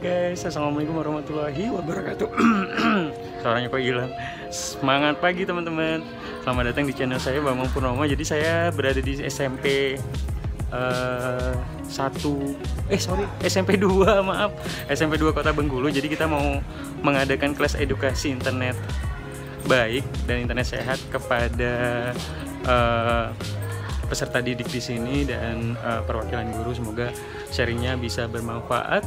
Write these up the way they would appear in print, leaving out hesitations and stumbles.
guys, assalamualaikum warahmatullahi wabarakatuh. Suaranya kok hilang. Semangat pagi teman-teman. Selamat datang di channel saya Bambang Purnomo. Jadi saya berada di SMP 2, maaf, SMP 2 Kota Bengkulu. Jadi kita mau mengadakan kelas edukasi internet baik dan internet sehat kepada peserta didik di sini dan perwakilan guru. Semoga sharingnya bisa bermanfaat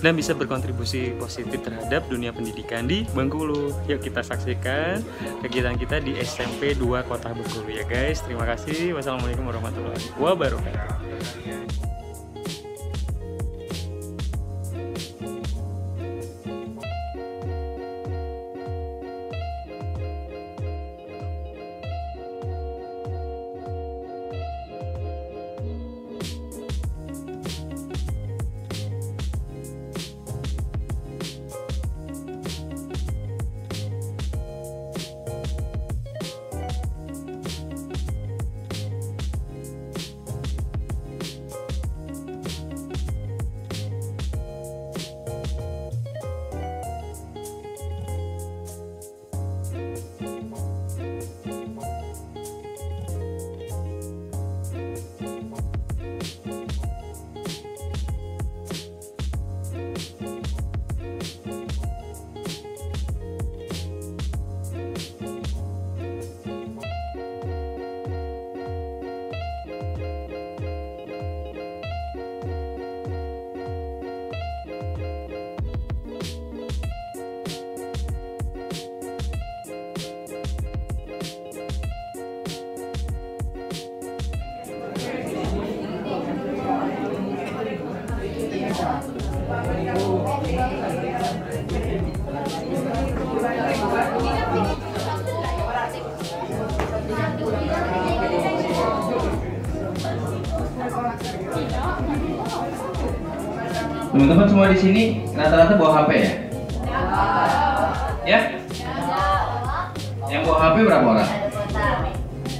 dan bisa berkontribusi positif terhadap dunia pendidikan di Bengkulu. Yuk kita saksikan kegiatan kita di SMP 2 Kota Bengkulu ya guys. Terima kasih. Wassalamualaikum warahmatullahi wabarakatuh. Teman-teman semua di sini rata-rata bawa HP ya? Ya? Yang bawa HP berapa orang?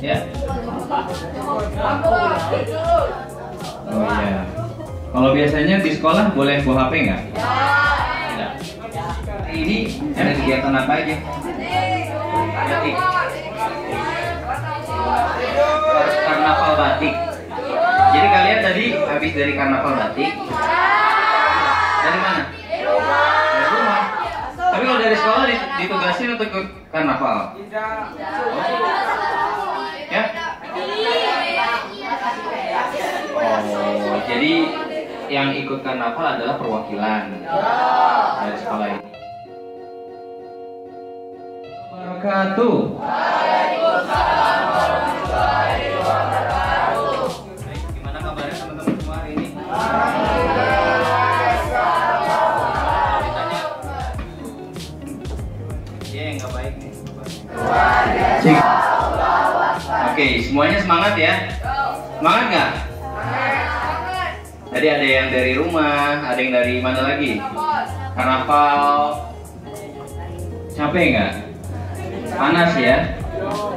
Ya? Oh iya. Kalau biasanya di sekolah boleh bawa HP nggak? Tidak. Ini ada kegiatan apa aja? Batik. Karnaval batik. Jadi kalian tadi habis dari karnaval batik. Dari mana? Dari rumah. Dari rumah. Tapi kalau dari sekolah ditugasin untuk ikut karnaval? Tidak. Ya? Oh, jadi yang ikut karnaval adalah perwakilan dari sekolah ini. Wabarakatuh. Waalaikumsalam warahmatullahi wabarakatuh. Baik, gimana kabarnya teman-teman semua hari ini? Oke, semuanya semangat ya. Semangat nggak? Tadi ada yang dari rumah, ada yang dari mana lagi? Karnaval. Capek nggak? Panas ya?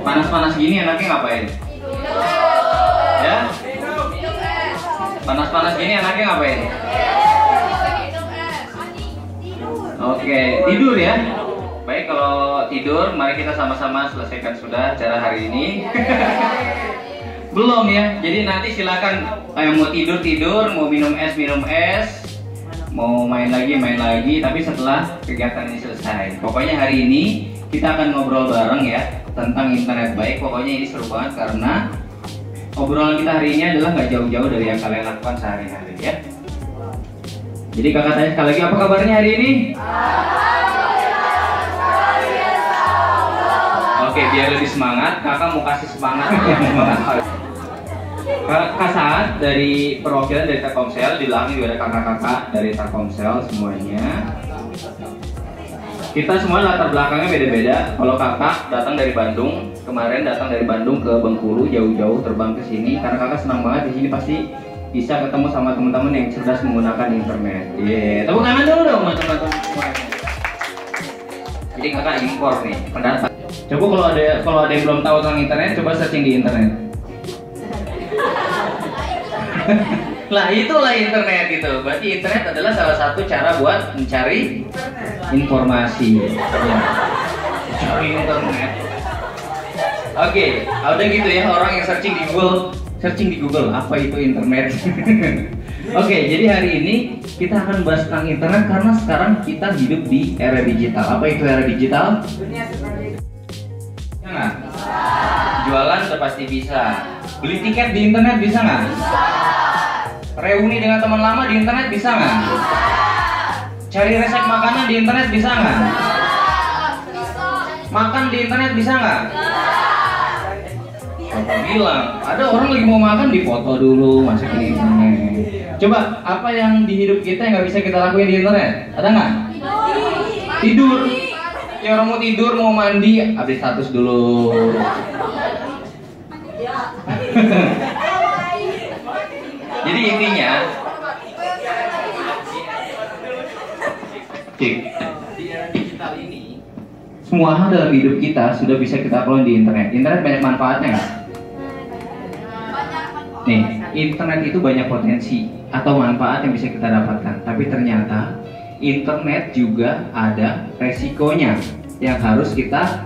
Panas-panas gini anaknya ngapain? Ya? Panas-panas gini anaknya ngapain? Oke, tidur ya? Baik, kalau tidur, mari kita sama-sama selesaikan sudah acara hari ini. Belum ya, jadi nanti silakan mau tidur, mau minum es, mau main lagi. Tapi setelah kegiatan ini selesai, pokoknya hari ini kita akan ngobrol bareng ya tentang internet baik. Pokoknya ini seru banget karena obrolan kita hari ini adalah nggak jauh-jauh dari yang kalian lakukan sehari-hari ya. Jadi kakak tanya sekali lagi, apa kabarnya hari ini? Oke, biar lebih semangat, kakak mau kasih semangat. Kak Saat dari perwakilan dari Telkomsel, di belakang juga ada kakak-kakak dari Telkomsel semuanya. Kita semua latar belakangnya beda-beda. Kalau kakak datang dari Bandung, kemarin datang dari Bandung ke Bengkulu, jauh-jauh terbang ke sini. Karena kakak senang banget di sini pasti bisa ketemu sama teman-teman yang cerdas menggunakan internet. Iya, tepuk tangan dulu dong teman-teman semuanya. Jadi kakak impor nih, pendatang. Coba kalau ada yang belum tahu tentang internet, coba searching di internet. Lah itulah internet gitu. Berarti internet adalah salah satu cara buat mencari informasi. Cari internet. Oke, udah gitu ya, orang yang searching di Google apa itu internet. Oke, jadi hari ini kita akan bahas tentang internet karena sekarang kita hidup di era digital. Apa itu era digital? Nah, jualan udah pasti bisa. Beli tiket di internet bisa nggak? Reuni dengan teman lama di internet bisa nggak? Cari resep makanan di internet bisa nggak? Makan di internet bisa nggak? Bapak bilang, ada orang lagi mau makan di foto dulu, masuk di internet. Coba, apa yang di hidup kita yang nggak bisa kita lakuin di internet? Ada nggak? Tidur. Ya orang mau tidur, mau mandi, update status dulu. Jadi intinya di era digital ini semua hal dalam hidup kita sudah bisa kita kelola di internet. Internet banyak manfaatnya nggak? Nih, internet itu banyak potensi atau manfaat yang bisa kita dapatkan. Tapi ternyata internet juga ada resikonya yang harus kita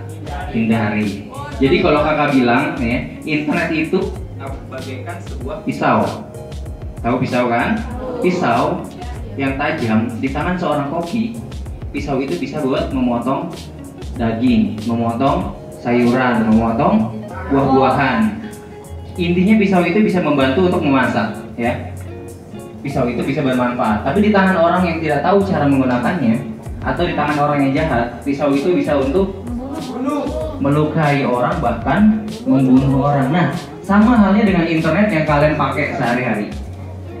hindari. Jadi kalau kakak bilang nih, internet itu bagaikan sebuah pisau. Tahu pisau kan? Pisau yang tajam di tangan seorang koki. Pisau itu bisa buat memotong daging, memotong sayuran, memotong buah-buahan. Intinya pisau itu bisa membantu untuk memasak, ya. Pisau itu bisa bermanfaat. Tapi di tangan orang yang tidak tahu cara menggunakannya atau di tangan orang yang jahat, pisau itu bisa untuk melukai orang, bahkan membunuh orang. Nah, sama halnya dengan internet yang kalian pakai sehari-hari.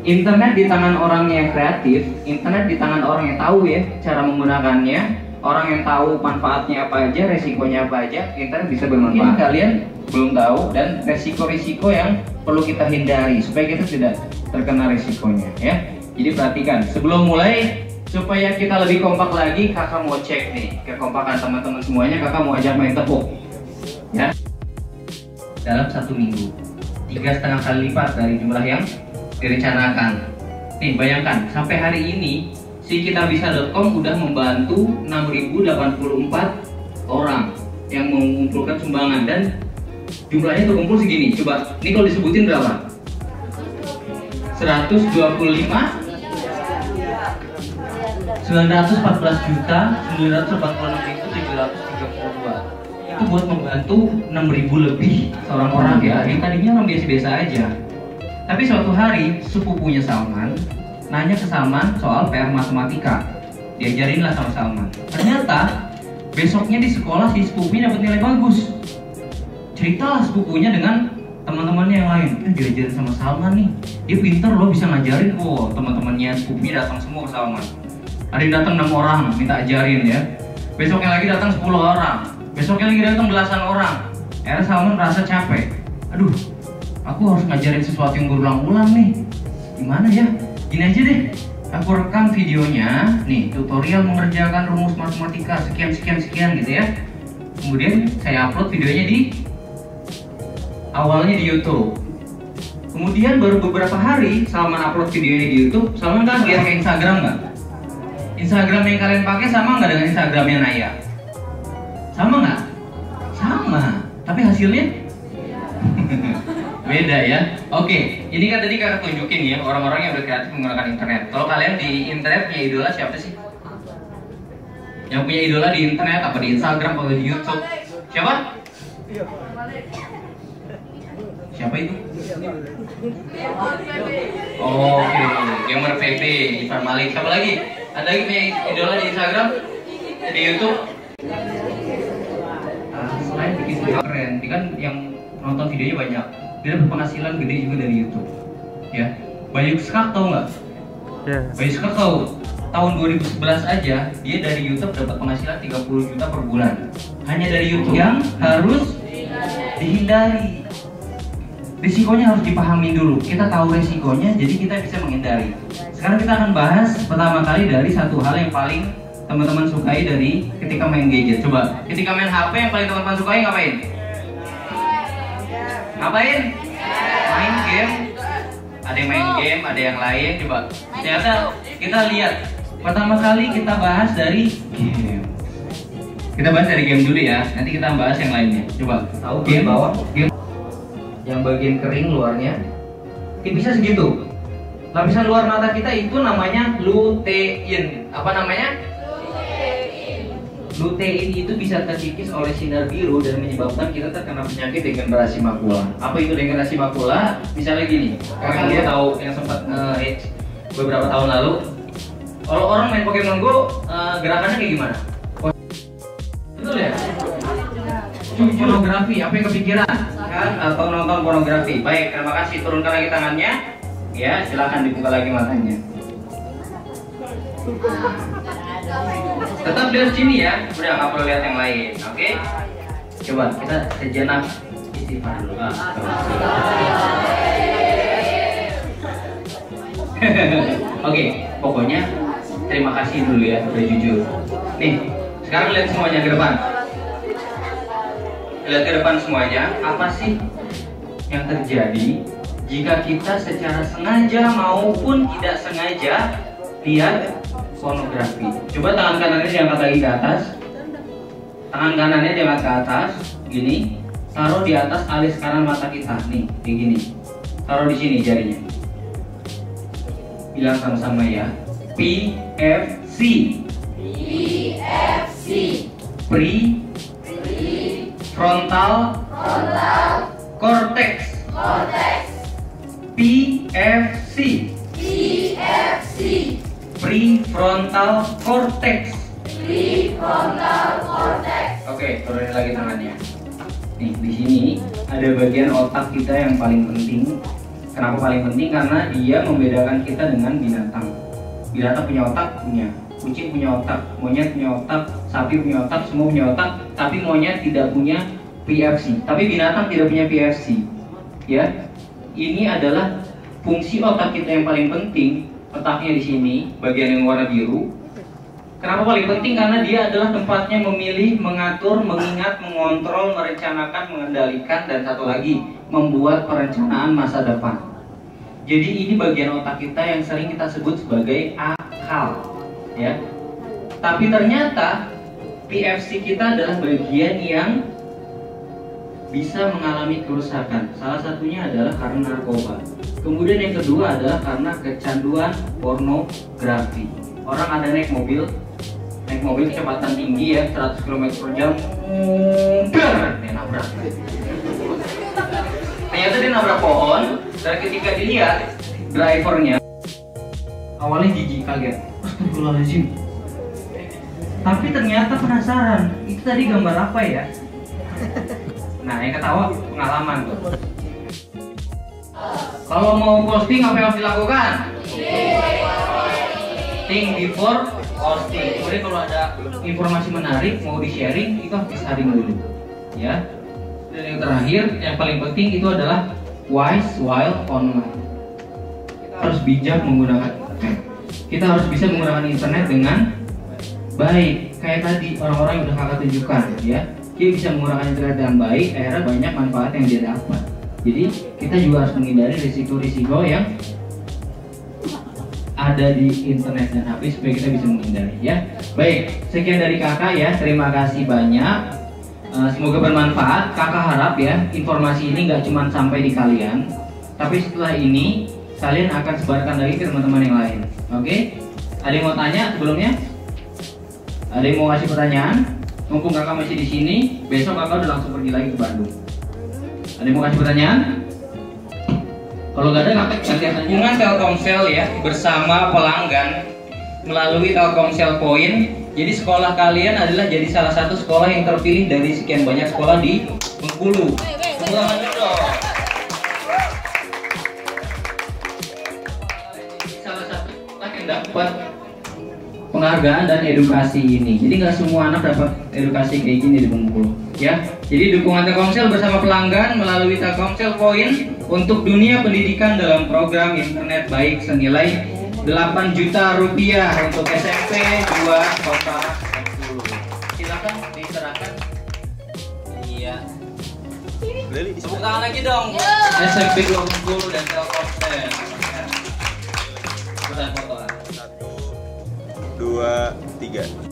Internet di tangan orang yang kreatif, internet di tangan orang yang tahu ya cara menggunakannya, orang yang tahu manfaatnya apa aja, resikonya apa aja, internet bisa bermanfaat. Mungkin kalian belum tahu dan resiko-resiko yang perlu kita hindari supaya kita tidak terkena resikonya ya. Jadi perhatikan, sebelum mulai supaya kita lebih kompak lagi, kakak mau cek nih kekompakan teman-teman semuanya, kakak mau ajak main tepuk ya. Dalam satu minggu 3,5 kali lipat dari jumlah yang direncanakan. Nih bayangkan, sampai hari ini si kitabaca.com udah membantu 6.084 orang yang mengumpulkan sumbangan dan jumlahnya terkumpul segini. Coba, ini kalau disebutin berapa? 914.946.732. Itu buat membantu 6.000 lebih orang-orang ya, yang tadinya orang biasa-biasa aja. Tapi suatu hari sepupunya Salman nanya ke Salman soal PR matematika. Diajarinlah sama Salman. Ternyata besoknya di sekolah si sepupunya dapat nilai bagus. Ceritalah sepupunya dengan teman-temannya yang lain. Kan diajarin sama Salman nih. Dia pinter loh, bisa ngajarin. Oh, teman-temannya sepupunya datang semua ke Salman. Ada yang datang 6 orang minta ajarin ya. Besoknya lagi datang 10 orang. Besoknya lagi datang belasan orang. Akhirnya Salman merasa capek. Aduh, aku harus ngajarin sesuatu yang berulang-ulang nih. Gimana ya? Gini aja deh, aku rekam videonya. Nih, tutorial mengerjakan rumus matematika sekian-sekian-sekian gitu ya. Kemudian saya upload videonya di awalnya di YouTube. Kemudian baru beberapa hari Salman upload videonya di YouTube. Salman kan lihat ke Instagram nggak? Instagram yang kalian pakai sama nggak dengan Instagramnya Naya? Sama nggak? Sama, tapi hasilnya beda ya. Oke, ini kan tadi kakak tunjukin ya orang-orang yang berkreatif menggunakan internet. Kalau kalian di internet punya idola siapa sih? Yang punya idola di internet, apa di Instagram atau di YouTube? Siapa? Siapa itu? Oke, gamer PB, Ipan Malik. Siapa lagi? Ada lagi punya idola di Instagram? Di YouTube? Selain bikin video keren, dia kan yang nonton videonya banyak, dia dapat penghasilan gede juga dari YouTube ya. Bayu Skak tau nggak? Yes. Bayu Skak tau, tahun 2011 aja dia dari YouTube dapat penghasilan 30 juta per bulan hanya dari YouTube. Yang harus dihindari, risikonya harus dipahami dulu. Kita tahu risikonya, jadi kita bisa menghindari. Sekarang kita akan bahas pertama kali dari satu hal yang paling teman-teman sukai dari ketika main gadget. Coba, ketika main HP yang paling teman-teman sukai ngapain? Main game ada yang main game, ada yang lain. Coba ternyata kita lihat, pertama kali kita bahas dari game. Kita bahas dari game dulu ya, nanti kita bahas yang lainnya. Coba tahu game bawah, game yang bagian kering luarnya tipisnya segitu. Lapisan luar mata kita itu namanya lutein. Apa namanya? Lutein itu bisa terkikis oleh sinar biru dan menyebabkan kita terkena penyakit degenerasi makula. Apa itu degenerasi makula? Misalnya gini, karena dia tahu yang sempat nge-hits beberapa tahun lalu. Kalau orang main Pokemon Go, gerakannya kayak gimana? Betul ya? Pornografi, apa yang kepikiran? Kan? Atau nonton pornografi. Baik, terima kasih. Turunkan lagi tangannya. Ya, silahkan dibuka lagi matanya. Tetap lihat sini ya, udah nggak perlu lihat yang lain, oke? Okay? Coba kita sejenak istighfar dulu. Oke, pokoknya terima kasih dulu ya, udah jujur. Nih, sekarang lihat semuanya ke depan. Lihat ke depan semuanya, apa sih yang terjadi jika kita secara sengaja maupun tidak sengaja lihat pornografi? Coba tangan kanannya diangkat lagi ke atas. Tangan kanannya diangkat ke atas, gini. Taruh di atas alis kanan mata kita, nih, kayak gini. Taruh di sini jarinya. Bilang sama-sama ya. PFC. PFC. Prefrontal cortex. PFC. Prefrontal cortex. Oke, turunin lagi tangannya. Nih, di sini ada bagian otak kita yang paling penting. Kenapa paling penting? Karena dia membedakan kita dengan binatang. Binatang punya otak, punya. Kucing punya otak, monyet punya otak, sapi punya otak, semua punya otak. Tapi monyet tidak punya PFC. Tapi binatang tidak punya PFC. Ya, ini adalah fungsi otak kita yang paling penting. Otaknya di sini, bagian yang warna biru. Kenapa paling penting? Karena dia adalah tempatnya memilih, mengatur, mengingat, mengontrol, merencanakan, mengendalikan, dan satu lagi, membuat perencanaan masa depan. Jadi ini bagian otak kita yang sering kita sebut sebagai akal, ya. Tapi ternyata PFC kita adalah bagian yang bisa mengalami kerusakan. Salah satunya adalah karena narkoba. Kemudian yang kedua adalah karena kecanduan pornografi. Orang ada naik mobil kecepatan tinggi ya, 100 km/jam, dia nabrak. Ternyata dia nabrak pohon, dan ketika dilihat drivernya, awalnya jijik, kaget. Astagfirullahaladzim. Tapi ternyata penasaran, itu tadi gambar apa ya? Nah, yang ketawa pengalaman tuh. Kalau mau posting apa yang harus dilakukan? Think before posting. Kemudian kalau ada informasi menarik mau di sharing, itu harus sharing dulu, ya. Dan yang terakhir, yang paling penting itu adalah wise while online. Kita harus bijak menggunakan. Kita harus bisa menggunakan internet dengan baik. Kayak tadi orang-orang yang udah kakak tunjukkan, ya. Dia bisa menggunakan internet dengan baik, akhirnya banyak manfaat yang dia dapat. Jadi kita juga harus menghindari risiko-risiko yang ada di internet dan HP supaya kita bisa menghindari, ya. Baik, sekian dari kakak ya, terima kasih banyak. Semoga bermanfaat. Kakak harap ya informasi ini nggak cuma sampai di kalian, tapi setelah ini kalian akan sebarkan lagi ke teman-teman yang lain. Oke? Ada yang mau tanya sebelumnya? Ada yang mau kasih pertanyaan? Mumpung kakak masih di sini, besok kakak udah langsung pergi lagi ke Bandung. Ada yang mau kasih pertanyaan? Kalau nggak ada, kakak gantian aja. Hubungan Telkomsel ya bersama pelanggan melalui Telkomsel Point. Jadi sekolah kalian adalah jadi salah satu sekolah yang terpilih dari sekian banyak sekolah di Bengkulu. Selamat dong. Salah satu sekolah yang dapat penghargaan dan edukasi ini. Jadi nggak semua anak dapat edukasi kayak gini di Bengkulu, ya. Jadi dukungan Telkomsel bersama pelanggan melalui Telkomsel Point untuk dunia pendidikan dalam program internet baik senilai Rp8 juta untuk SMP 2 Kota Bengkulu. Silakan diserahkan. Iya. Tepuk tangan lagi dong. SMP 2 Bengkulu dan Telkomsel. Foto. 1, 2, 3.